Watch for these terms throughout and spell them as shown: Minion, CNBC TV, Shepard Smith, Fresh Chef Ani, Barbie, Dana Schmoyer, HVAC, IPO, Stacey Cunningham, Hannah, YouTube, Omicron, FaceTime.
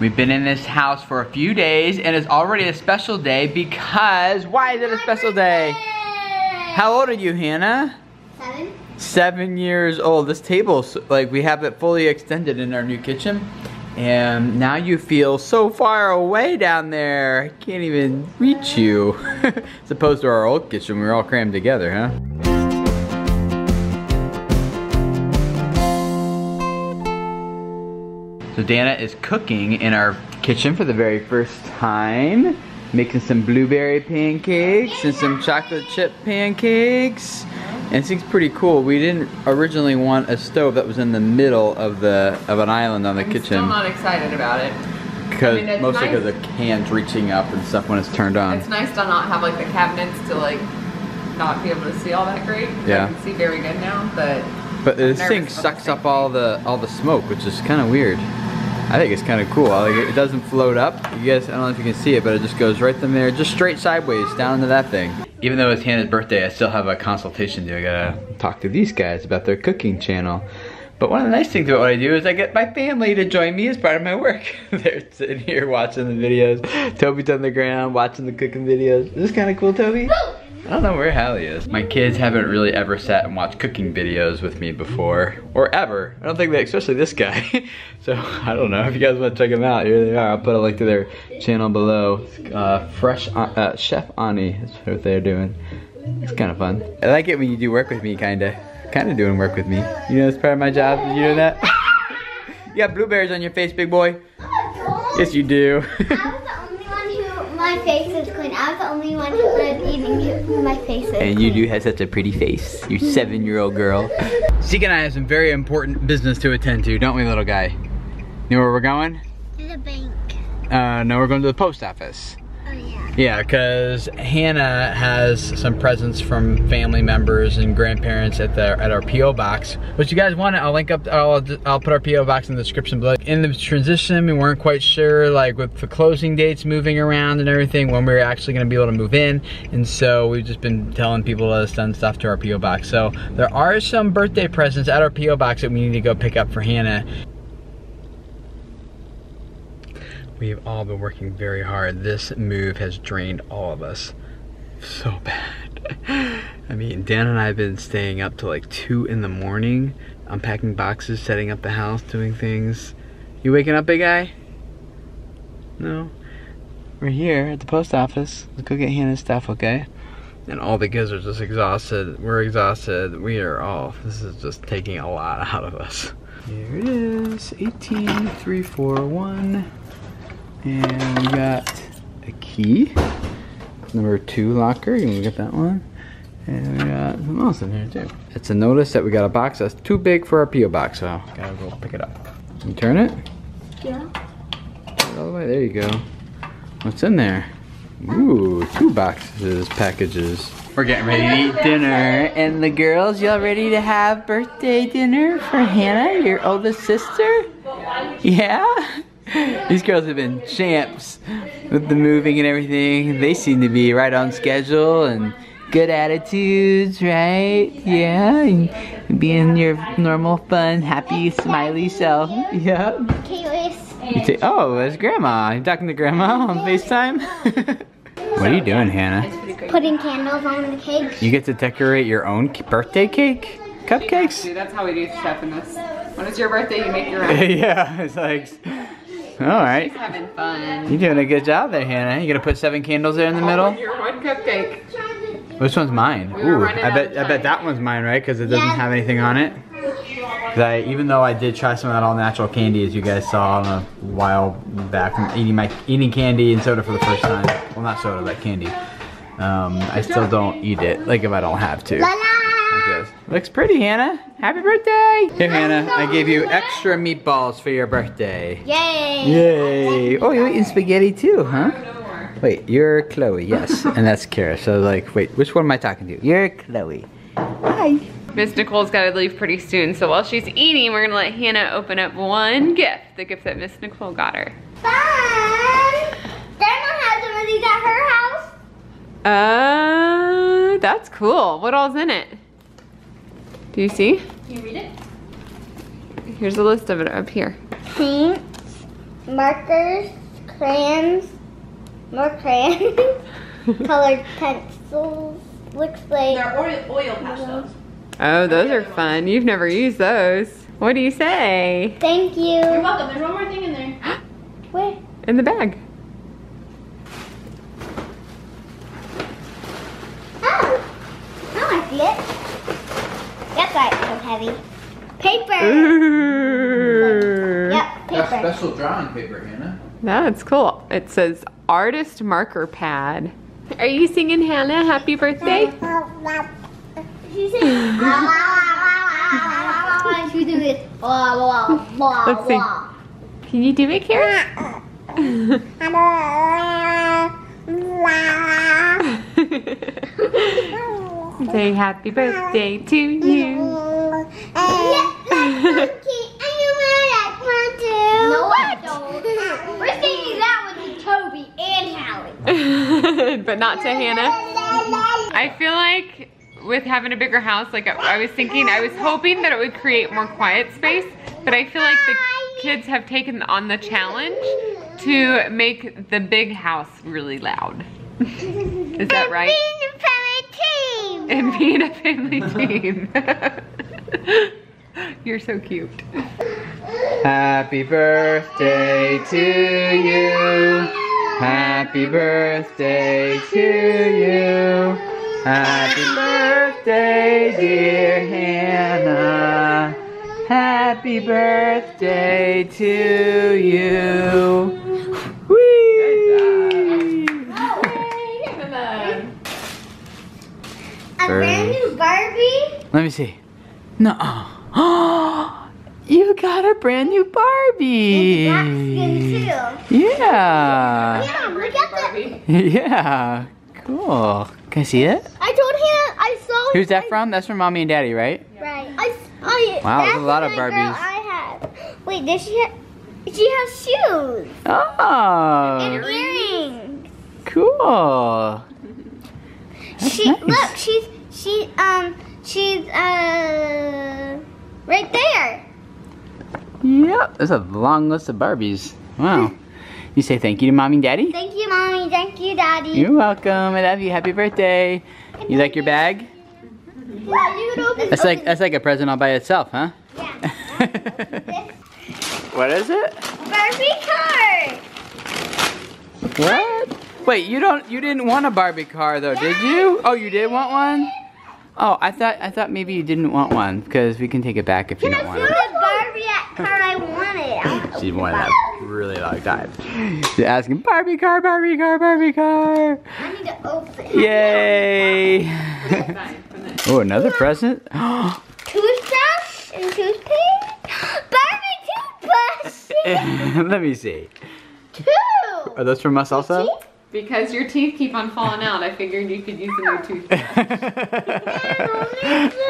We've been in this house for a few days and it's already a special day because, why is it a special day? How old are you, Hannah? 7. 7 years old. This table's like, we have it fully extended in our new kitchen. And now you feel so far away down there. I can't even reach you. As opposed to our old kitchen, we were all crammed together, huh? So Dana is cooking in our kitchen for the very first time, making some blueberry pancakes and some chocolate chip pancakes. And it seems pretty cool. We didn't originally want a stove that was in the middle of an island on the kitchen. I'm still not excited about it. Because mostly because of cans reaching up and stuff when it's turned on. It's nice to not have like the cabinets to like not be able to see all that great. Yeah. I can see very good now, but this thing sucks up all the smoke, which is kind of weird. I think it's kind of cool. I like it. It doesn't float up. You guys, I don't know if you can see it, but it just goes right from there, just straight sideways down into that thing. Even though it's Hannah's birthday, I still have a consultation to do. I gotta talk to these guys about their cooking channel. But one of the nice things about what I do is I get my family to join me as part of my work. They're sitting here watching the videos. Toby's on the ground watching the cooking videos. Is this kind of cool, Toby? I don't know where Hallie is. My kids haven't really ever sat and watched cooking videos with me before, or ever. I don't think they, especially this guy. So I don't know if you guys want to check them out. Here they are. I'll put a link to their channel below. Fresh Chef Ani is what they're doing. It's kind of fun. I like it when you do work with me, kind of doing work with me. You know, it's part of my job. Did you know that? You got blueberries on your face, big boy. Yes, you do. My face is clean. I was the only one who was eating my face. And you do have such a pretty face. You 7-year-old girl. Zeke and I have some very important business to attend to, don't we, little guy? You know where we're going? To the bank. No, we're going to the post office. Oh, yeah. Yeah, because Hannah has some presents from family members and grandparents at our P.O. box. Which you guys want it, I'll link up, I'll put our P.O. box in the description below. In the transition, we weren't quite sure, like with the closing dates moving around and everything, when we were actually going to be able to move in. And so we've just been telling people to send stuff to our P.O. box. So there are some birthday presents at our P.O. box that we need to go pick up for Hannah. We have all been working very hard. This move has drained all of us so bad. I mean, Dan and I have been staying up till like 2 in the morning, unpacking boxes, setting up the house, doing things. You waking up, big guy? No? We're here at the post office. Let's go get Hannah's stuff, okay? And all the kids are just exhausted. We're exhausted. We are all, this is just taking a lot out of us. Here it is, 18341. And we got a key, number 2 locker, you can get that one. And we got something else in here too. It's a notice that we got a box that's too big for our P.O. box, so gotta go pick it up. Can you turn it? Yeah. Turn it all the way, there you go. What's in there? Ooh, 2 boxes, packages. We're getting ready to eat dinner. And the girls, y'all ready to have birthday dinner for Hannah, your oldest sister? Yeah? These girls have been champs with the moving and everything. They seem to be right on schedule and good attitudes, right? Yeah, and being your normal, fun, happy, smiley self. Yeah. You say, oh, that's Grandma. You talking to Grandma on FaceTime? What are you doing, Hannah? Putting candles on the cake. You get to decorate your own birthday cake? Cupcakes? Dude, that's how we do stuff in this. When it's your birthday, you make your own. Yeah, it's like... All right. She's having fun. You're doing a good job there, Hannah. You gonna put 7 candles there in the middle? Your one cupcake. Which one's mine? We Ooh, I bet that one's mine, right? Because it doesn't have anything on it. Even though I did try some of that all-natural candy, as you guys saw a while back, from eating candy and soda for the first time. Well, not soda, but candy. I still don't eat it, like if I don't have to. Looks pretty, Hannah. Happy birthday! Here, Hannah, I gave you extra meatballs for your birthday. Yay! Yay! Oh, you're eating spaghetti too, huh? Wait, you're Chloe, yes. And that's Kara, so like, wait, which one am I talking to? You're Chloe. Hi. Miss Nicole's gotta leave pretty soon, so while she's eating, we're gonna let Hannah open up one gift, the gift that Miss Nicole got her. Fun! Grandma hasn't really got her house. That's cool. What all's in it? Do you see? Can you read it? Here's a list of it up here. Paints, markers, crayons, more crayons, colored pencils. Looks like they're oil pastels. Oh, those are fun. You've never used those. What do you say? Thank you. You're welcome. There's one more thing in there. Where? In the bag. Oh, I see it. That's why it's so heavy. Paper. Ooh. Yep, paper. That's special drawing paper, Hannah. No, it's cool. It says artist marker pad. Are you singing Hannah happy birthday? She's singing. She do this. Let's see. Can you do it, Carrot? Say happy birthday to you. But not to Hannah. I feel like with having a bigger house, like I was thinking, I was hoping that it would create more quiet space, but I feel like the kids have taken on the challenge to make the big house really loud. Is that right? And being a family team. And being a family team. You're so cute. Happy birthday to you. Happy birthday to you. Happy birthday, dear Hannah. Happy birthday to you. Whee! Good job. A brand new Barbie? Let me see. No. You got a brand new Barbie. And the black skin too. Yeah. Yeah, look at that. Yeah, cool. Can I see it? I told Hannah I saw. Who's that from? That's from Mommy and Daddy, right? Right. Wow, there's a lot of Barbies. Girl I have. Wait, does she? She has shoes. Oh. And earrings. Cool. That's nice. Look, she's right there. Yep, there's a long list of Barbies. Wow. You say thank you to Mommy and Daddy? Thank you, Mommy. Thank you, Daddy. You're welcome. I love you. Happy birthday. You like your bag? That's like a present all by itself, huh? Yeah. What is it? Barbie car. What? Wait, you didn't want a Barbie car though, did you? Oh, you did want one? Oh, I thought maybe you didn't want one because we can take it back if you don't want it. I want it. She wanted that really long time. She's asking, Barbie car, Barbie car, Barbie car. I need to open it. Yay. Oh, another present? Toothbrush and toothpaste? Barbie toothbrush. Let me see. Two. Are those from us also? Because your teeth keep on falling out, I figured you could use a new toothbrush. There's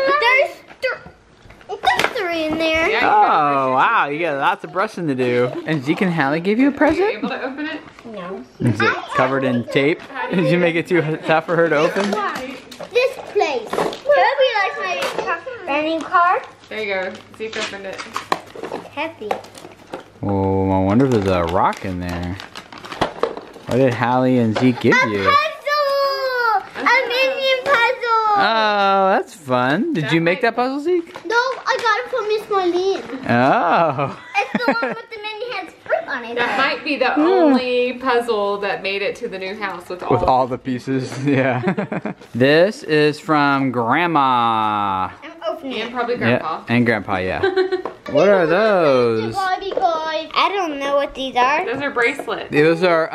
in there. Yeah, oh wow, you got lots of brushing to do. And Zeke and Hallie gave you a present? Are you able to open it? No. Is it covered in tape? Did you make it too tough for her to open? This place. Toby likes my brand new car. There you go. Zeke opened it. It's heavy. Oh, I wonder if there's a rock in there. What did Hallie and Zeke give you? A puzzle! A Minion puzzle! Oh, that's fun. Did you make that puzzle, Zeke? No. Oh. It's the one with the mini hands fruit on it. That might be the only puzzle that made it to the new house with all the pieces. Yeah. This is from Grandma. I'm opening it. And probably Grandpa. Yeah, and Grandpa, yeah. What are those? I don't know what these are. Those are bracelets. Those are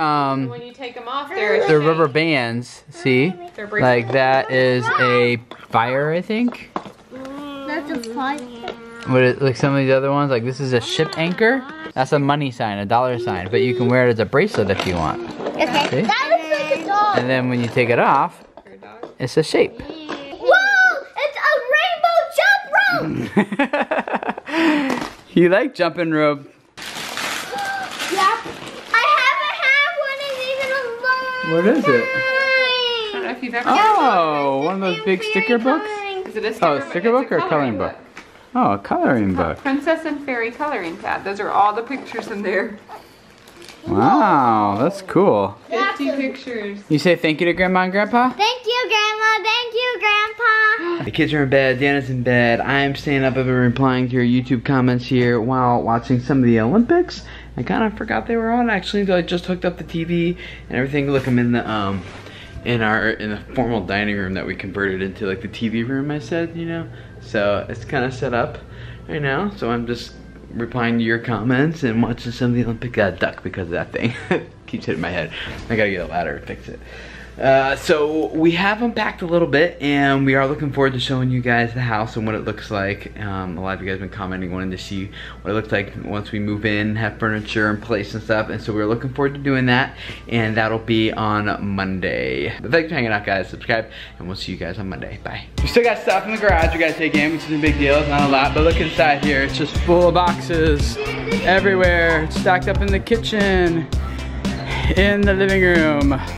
when you take them off, they're rubber bands. See? They're bracelets. Like that is a fire, I think. That's a fire. What is, like some of these other ones, like this is a ship anchor. That's a money sign, a dollar sign, but you can wear it as a bracelet if you want. Okay. See? That looks like a dog. And then when you take it off, it's a shape. Whoa! It's a rainbow jump rope! You like jumping rope? Yeah. I haven't had one of these in a long time. What is it? I don't know if you've ever one of those big sticker books? Is it a sticker book? Oh, a sticker book or a coloring book? Oh, a coloring book. Princess and Fairy coloring pad. Those are all the pictures in there. Wow, that's cool. 50 pictures. You say thank you to Grandma and Grandpa? Thank you, Grandma. Thank you, Grandpa. The kids are in bed. Dana's in bed. I am staying up and replying to your YouTube comments here while watching some of the Olympics. I kind of forgot they were on actually until I just hooked up the TV and everything. Look, I'm in the in the formal dining room that we converted into like the TV room, I said, you know. So it's kind of set up right now. So I'm just replying to your comments and watching some of the Olympic duck because of that thing. Keeps hitting my head. I gotta get a ladder and fix it. So we have unpacked a little bit and we are looking forward to showing you guys the house and what it looks like. A lot of you guys have been commenting wanting to see what it looks like once we move in, have furniture in place and stuff, and so we're looking forward to doing that, and that'll be on Monday. But thanks for hanging out, guys. Subscribe and we'll see you guys on Monday. Bye. We still got stuff in the garage we gotta take in, which isn't a big deal. It's not a lot, but look inside here. It's just full of boxes everywhere. It's stacked up in the kitchen, in the living room.